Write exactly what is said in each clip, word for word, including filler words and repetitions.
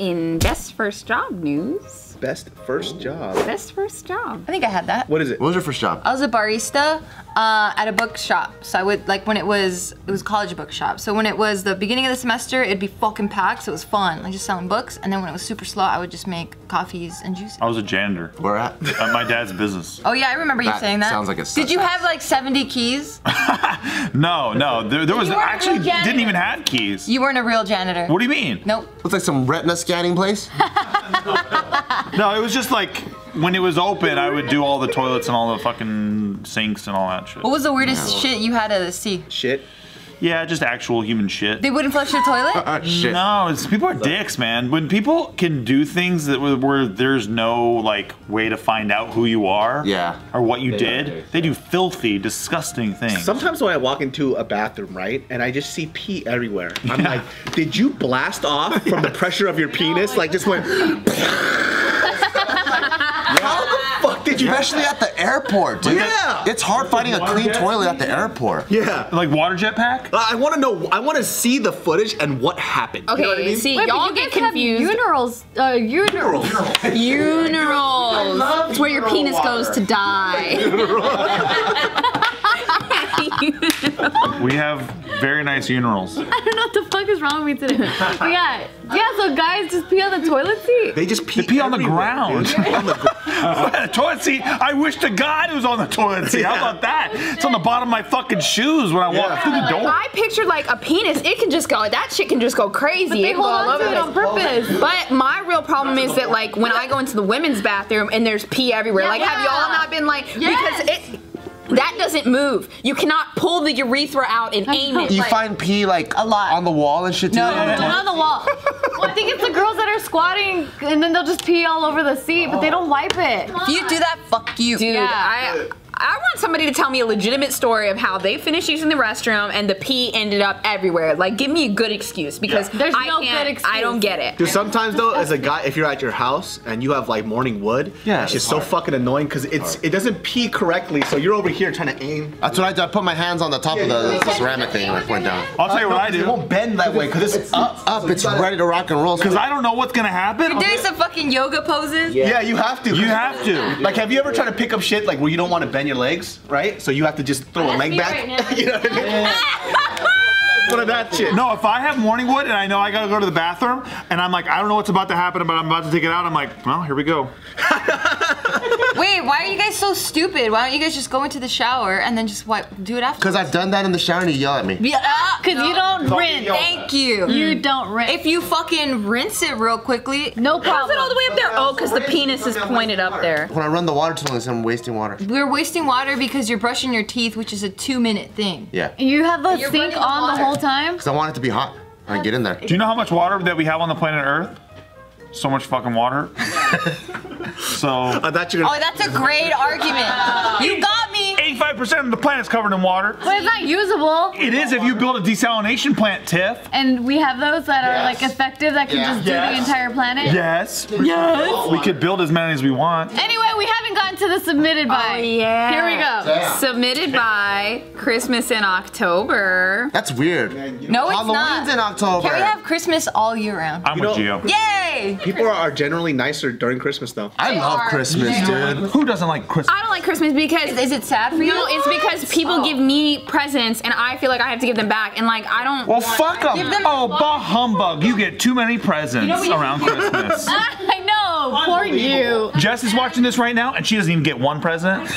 in best first job news. Best first job. Best first job. I think I had that. What is it? What was your first job? I was a barista uh, at a bookshop. So I would, like when it was, it was a college bookshop. So when it was the beginning of the semester, it'd be fucking packed, so it was fun. Like just selling books. And then when it was super slow, I would just make coffees and juices. I was a janitor. Where at? At my dad's business. Oh yeah, I remember that you saying that. Sounds like a success. Did you have like seventy keys? No, no, there, there was actually didn't even have keys. You weren't a real janitor. What do you mean? Nope. Looks like some retina scanning place. No, it was just like, when it was open, I would do all the toilets and all the fucking sinks and all that shit. What was the weirdest yeah. shit you had to see? Shit? Yeah, just actual human shit. They wouldn't flush your toilet? Uh, shit. No, it's, people are dicks, man. When people can do things that were, where there's no like way to find out who you are yeah. or what you they did, do. they do filthy, disgusting things. Sometimes when I walk into a bathroom, right, and I just see pee everywhere, I'm yeah. like, did you blast off from the pressure of your penis? No, like just went. Did you Especially at the airport, dude. Yeah. It's hard finding a clean toilet at the airport. Yeah. Like water jetpack? I want to know, I want to see the footage and what happened. Okay, you know what I mean? See, y'all get confused. Urinals. Uh, urinals. Urinals. Urinals. It's where your penis goes to die. We have very nice urinals. I don't know what the fuck is wrong with me today. But yeah, yeah. So guys just pee on the toilet seat. They just pee, they pee on the ground. On the uh, toilet seat. I wish to God it was on the toilet seat. Yeah. How about that? Oh, it's on the bottom of my fucking shoes when I yeah. walk through the door. Like, I pictured like a penis. It can just go. That shit can just go crazy. But they it hold on to it on purpose. But my real problem is that like when I go into the women's bathroom and there's pee everywhere. Yeah, like yeah. have y'all not been like yes. because it. That doesn't move. You cannot pull the urethra out and aim it. You like, find pee like a lot on the wall and shit too? No, no, no, not on the wall. Well, I think it's the girls that are squatting and then they'll just pee all over the seat, oh. but they don't wipe it. If you do that, fuck you. Dude, yeah. I, I want somebody to tell me a legitimate story of how they finished using the restroom and the pee ended up everywhere. Like, give me a good excuse because yeah. there's I no can't, good excuse. I don't get it. Dude, sometimes though, as a guy, if you're at your house and you have like morning wood, yeah, it's just so fucking annoying because it's it doesn't pee correctly, so you're over here trying to aim. That's what I did. I put my hands on the top yeah, of the yeah. ceramic thing and it went down. I'll tell you what uh, no, I do. It won't bend that way because it's up, up. So it's ready to rock and roll. Because I don't know what's gonna happen. You're doing some fucking yoga poses. Yeah, yeah you have to. You have to. Like, have you ever tried to pick up shit like where you don't want to bend your legs, right? So you have to just throw I a leg back. Right you know what I mean? Yeah. What that shit? No, if I have morning wood and I know I gotta go to the bathroom and I'm like, I don't know what's about to happen, but I'm about to take it out, I'm like, well, here we go. Wait, why are you guys so stupid? Why don't you guys just go into the shower and then just wipe, do it after? Because I've done that in the shower and you yell at me. Yeah, because no. you don't it's rinse. Thank you. Mm. You don't rinse. If you fucking rinse it real quickly, no problem. How's it all the way up there? Oh, because the penis is pointed up there. When I run the water tunnel, I'm wasting water. We're wasting water because you're brushing your teeth, which is a two-minute thing. Yeah. You have a you're sink on the, the whole time? Because I want it to be hot. I get in there. Do you know how much water that we have on the planet Earth? So much fucking water. So. I thought you were. Oh, that's a great argument. You got me. eighty-five percent of the planet's covered in water. But it's not usable. It is if you build a desalination plant, Tiff. And we have those that are yes. like effective that can yes. just do yes. the entire planet. Yes. Yes. We could build as many as we want. Anyway, we haven't gotten to the submitted by. Oh yeah. Here we go. Damn. Submitted by Christmas in October. That's weird. No, it's Halloween's not. Halloween's in October. Can we have Christmas all year round? I'm you with Geo. Yay! People are generally nicer during Christmas though. I they love are. Christmas, yeah. dude. Who doesn't like Christmas? I don't like Christmas because, is it sad for you? No, it's because people oh. give me presents and I feel like I have to give them back and like I don't Well, want fuck them. Give them. Oh, bah humbug. You get too many presents you know around Christmas. I know, for you. Jess is watching this right now and she doesn't even get one present.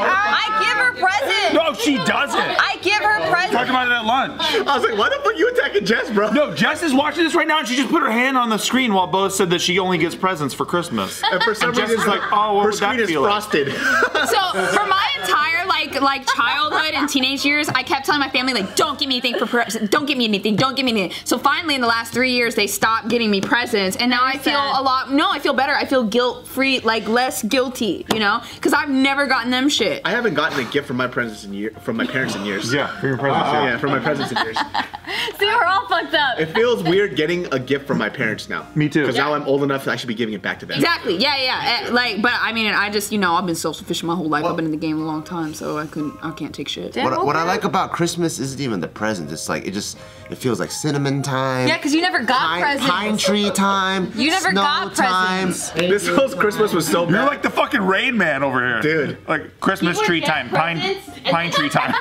I give her presents. No, she doesn't. I give her presents. Talking about it at lunch. I was like, why the fuck you attacking Jess, bro? No, Jess is watching this right now, and she just put her hand on the screen while Boze said that she only gets presents for Christmas. And for some and reason, Jess is like, oh, what her would that feel like? Frosted. So for my entire like like childhood and teenage years, I kept telling my family like, don't give me anything for presents. Don't give me anything. Don't give me anything. So finally, in the last three years, they stopped giving me presents, and now I feel a lot. No, I feel better. I feel guilt-free, like less guilty, you know, because I've never gotten them shit. I haven't gotten a gift from my presents in year, from my parents in years. Yeah, from your presents. Wow. Yeah, from my presents in years. See, we're all fucked up. It feels weird getting a gift from my parents now. Me too. Because yeah. now I'm old enough that I should be giving it back to them. Exactly. Yeah, yeah. yeah. Like, but I mean, I just, you know, I've been self-sufficient my whole life. Well, I've been in the game a long time, so I couldn't. I can't take shit. What, what I like about Christmas isn't even the presents. It's like it just. It feels like cinnamon time. Yeah, because you never got pine, presents. Pine tree time. You never got presents. Time. This whole Christmas was so bad. You're like the fucking Rain Man over here, dude. Like Christmas tree time, presents? pine pine tree time.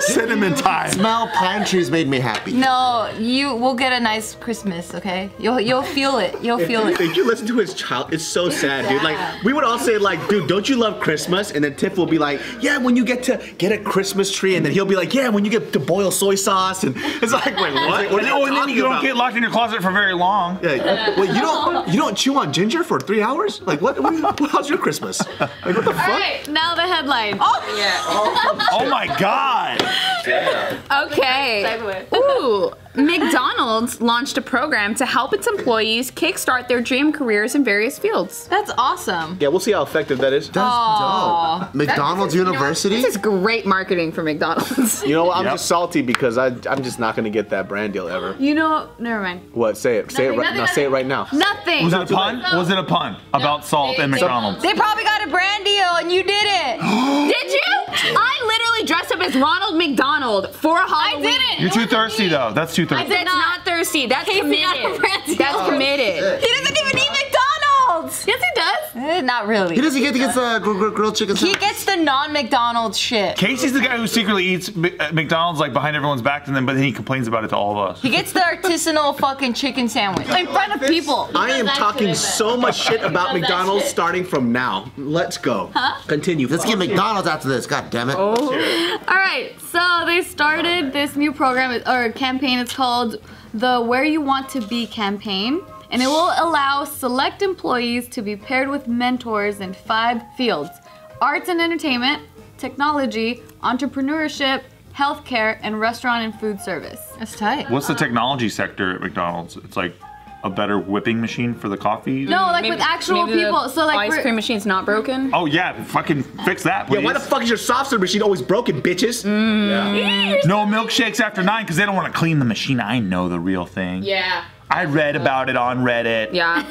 Cinnamon time. Smell pine trees made me happy. No, you will get a nice Christmas, okay? You'll you'll feel it. You'll if, feel it. If you listen to his child, it's so sad, yeah. dude. Like we would all say, like, dude, don't you love Christmas? And then Tiff will be like, yeah, when you get to get a Christmas tree, and then he'll be like, yeah, when you get to boil soy sauce, and it's like, wait, what? What oh, and then you about? don't get locked in your closet for very long. Yeah. Wait, you don't you don't chew on ginger for three hours? Like what? what, what how's your Christmas? Like what the all fuck? All right, now the headline. Oh yeah. Oh. Oh my God! Yeah. Okay. Ooh. McDonald's launched a program to help its employees kickstart their dream careers in various fields. That's awesome. Yeah, we'll see how effective that is. That's Aww. dope. McDonald's That's, University? You know, this is great marketing for McDonald's. You know what? I'm yep. just salty because I, I'm just not going to get that brand deal ever. You know, never mind. What? Say it. Say nothing, it right now. Say it right now. Nothing. Was it a pun? No. Was it a pun no. about salt they, and McDonald's? They probably got a brand deal and you did it. Did you? I literally dressed up as Ronald McDonald for Halloween. I didn't. You're too thirsty though. That's too thirsty. I said not, not thirsty. That's Casey committed. That's oh, committed. Shit. He doesn't even eat McDonald's. Yes, he does. Eh, not really. He doesn't get to get the grilled grill chicken sandwich. He gets the non-McDonald's shit. Casey's the guy who secretly eats McDonald's like behind everyone's back, and then but then he complains about it to all of us. He gets the artisanal fucking chicken sandwich in front of people. I am talking so much shit about McDonald's shit. starting from now. Let's go. Huh? Continue. Let's get McDonald's after this. God damn it. Oh. All right. So they started this new program or campaign. It's called the Where You Want to Be campaign, and it will allow select employees to be paired with mentors in five fields: arts and entertainment, technology, entrepreneurship, healthcare, and restaurant and food service. That's tight. What's the technology sector at McDonald's? It's like a better whipping machine for the coffee? No, like maybe, with actual people. The so like ice cream machine's not broken. Oh yeah, fucking fix that, please. Yeah, why the fuck is your soft serve machine always broken, bitches? Mm. Yeah. No milkshakes after nine because they don't want to clean the machine. I know the real thing. Yeah. I read about it on Reddit. Yeah.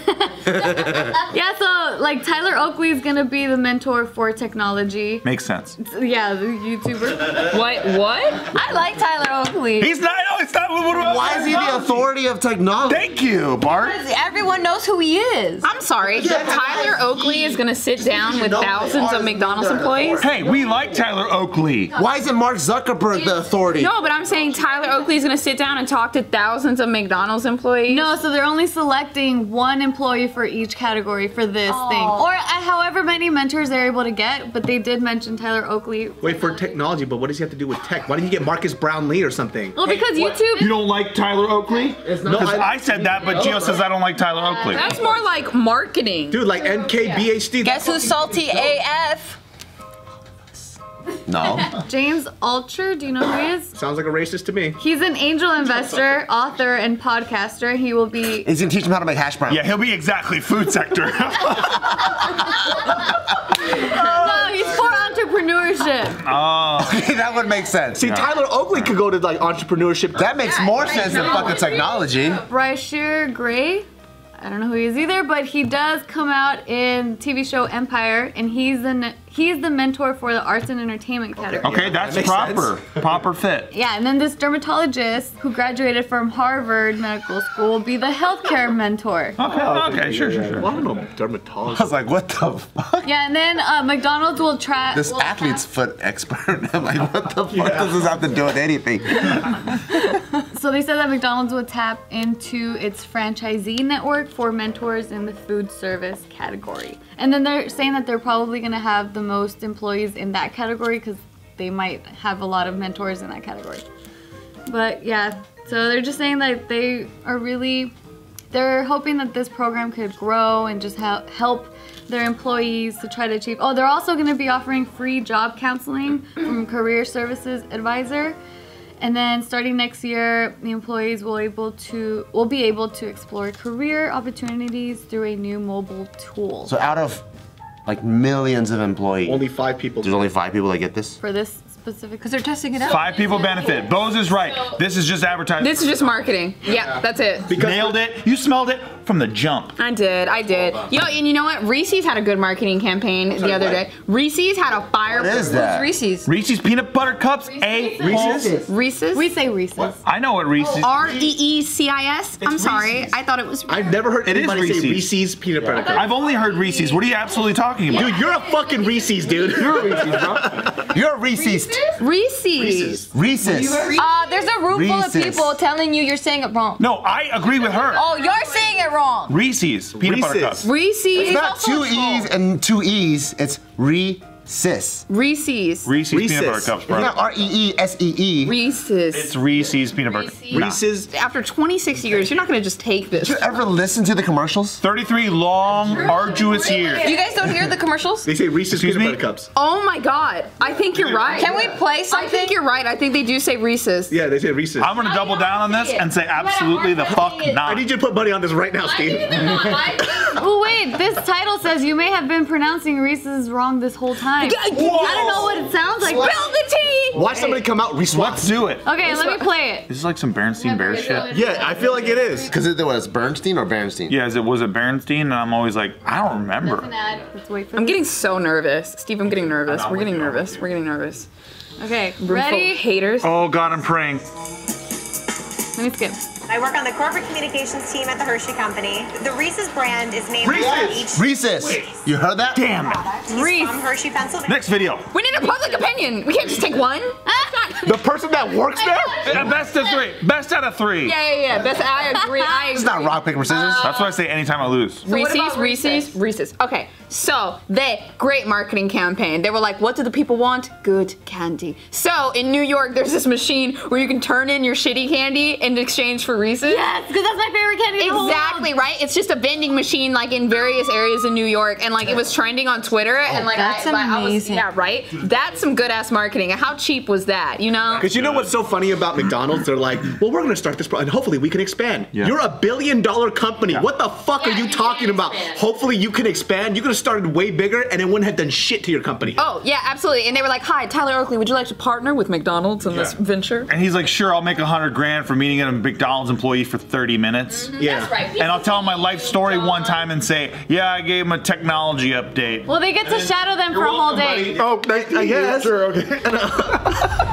Yeah, so like Tyler Oakley is gonna be the mentor for technology. Makes sense. Yeah, the YouTuber. What? What? I like Tyler Oakley. He's not. No, it's not. What about Why is he the authority of technology? Thank you, Bart. Because everyone knows who he is. I'm sorry. Yeah, Tyler Oakley is gonna sit down with thousands of McDonald's employees. Hey, we like Tyler Oakley. Why isn't Mark Zuckerberg the authority? No, but I'm saying Tyler Oakley is gonna sit down and talk to thousands of McDonald's employees. No, so they're only selecting one employee for each category for this oh. thing. Or uh, however many mentors they're able to get, but they did mention Tyler Oakley. Wait, for technology, but what does he have to do with tech? Why didn't you get Marcus Brownlee or something? Well, hey, because what? YouTube- You don't like Tyler Oakley? It's not no, I, I said that, but Geo says I don't like Tyler uh, Oakley. That's more like marketing. Dude, like N K B H D. Yeah. Guess who's salty A F? No. James Altucher, do you know who he is? Sounds like a racist to me. He's an angel investor, author, and podcaster. He will be... He's gonna teach him how to make hash browns. Yeah, he'll be exactly food sector. No, he's for entrepreneurship. Oh. Okay, that would make sense. See, yeah. Tyler Oakley could go to like entrepreneurship. That makes yeah, more sense than fucking technology. Brashear Gray? I don't know who he is either, but he does come out in T V show Empire, and he's an he's the mentor for the arts and entertainment category. Okay, that's that proper, sense. proper fit. Yeah, and then this dermatologist who graduated from Harvard Medical School will be the healthcare mentor. Okay, oh, okay, sure, sure, sure. Well, I don't know, dermatologist. I was like, what the fuck? Yeah, and then uh, McDonald's will try. This will athlete's foot expert. I'm like, what the fuck yeah. does this have to do with anything? So they said that McDonald's would tap into its franchisee network for mentors in the food service category. And then they're saying that they're probably gonna have the most employees in that category because they might have a lot of mentors in that category. But yeah, so they're just saying that they are really, they're hoping that this program could grow and just help their employees to try to achieve. Oh, they're also gonna be offering free job counseling from Career Services Advisor. And then starting next year, the employees will able to will be able to explore career opportunities through a new mobile tool. So out of like millions of employees, only five people. There's only five people that get this for this specific because they're testing it out. Five people benefit. Boze is right. This is just advertising. This is just marketing. Yeah, yeah. That's it. Because Nailed it. You smelled it. from the jump. I did, I did. Yo, and you know what? Reese's had a good marketing campaign Sorry, the other what? day. Reese's had a fire. What is that? Reese's. Reese's peanut butter cups. A Reese's. Reese's. We say Reese's. What? I know what Reese's. Oh, R E E C I S. I'm sorry, Reese's. I thought it was. I've never heard anybody it is say Reese's peanut butter yeah. cups. I've only heard Reese's. What are you absolutely talking about? Yeah. Dude, you're a fucking Reese's, dude. You're a Reese's, bro. You're a Reese's. Reese's. Reese's. Uh, there's a room full of people telling you you're saying it wrong. No, I agree with her. Oh, you're saying it wrong. Reese's peanut butter cups. Reese's. It's not two E's and two E's. It's Re. Sis. Reese's. Reese's peanut butter cups, bro. It's not R E E S E E. Reese's. It's Reese's peanut butter. Reese's. Nah. After twenty-six years, you're not gonna just take this. Did you ever listen to the commercials? thirty-three long, arduous years. You guys don't hear the commercials? They say Reese's peanut butter cups. Oh my God. I think you're right. Can we play something? I think you're right. I think they do say Reese's. Yeah, they say Reese's. I'm gonna double down on this and say absolutely the fuck not. I need you to put money on this right now, Steve. Oh wait, this title says you may have been pronouncing Reese's wrong this whole time. I don't know what it sounds like. Build the tea! Watch somebody come out, Reese. Let's do it. Okay, Reese, let me play it. This is like some Bernstein yeah, Bears shit. Yeah, I feel like it is. Because it was Bernstein or Bernstein? Yeah, it was a Bernstein, and I'm always like, I don't remember. Let's wait for I'm getting so nervous. Steve, I'm getting nervous. We're getting nervous. We're getting nervous. Okay, ready? Haters. Oh, God, I'm praying. Let me skip. I work on the corporate communications team at the Hershey Company. The Reese's brand is named Reese's. After each Reese's. Reese's. You heard that? Damn it. Reese. From Hershey, Pennsylvania. Next video. We need a public opinion. We can't just take one. The person that works there? Best of three. Best out of three. Yeah, yeah, yeah. Best. I agree. I agree. It's not rock, paper, scissors. Uh, That's why I say anytime I lose. So Reese's, Reese's, Reese's. Okay. So they great marketing campaign. They were like, what do the people want? Good candy. So in New York, there's this machine where you can turn in your shitty candy in exchange for Reese's. Yes, because that's my favorite candy. Exactly, in the whole right? It's just a vending machine, like in various areas in New York, and like it was trending on Twitter, oh, and like that's I, amazing. I was, yeah, right. That's some good ass marketing. And how cheap was that? You know? Because you know what's so funny about McDonald's? They're like, well, we're gonna start this, and hopefully we can expand. Yeah. You're a billion dollar company. Yeah. What the fuck yeah, are you, you talking about? Expand. Hopefully you can expand. You could started way bigger and it wouldn't have done shit to your company. Oh, yeah, absolutely. And they were like, hi, Tyler Oakley, would you like to partner with McDonald's in yeah. this venture? And he's like, sure, I'll make a hundred grand for meeting a McDonald's employee for thirty minutes. Mm-hmm, yeah. That's right. And I'll tell him my life story one time and say, yeah, I gave him a technology update. Well, they get to and shadow them for a whole day. Buddy. Oh, I, I guess. Sure, okay.